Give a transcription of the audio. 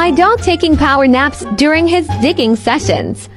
My dog taking power naps during his digging sessions.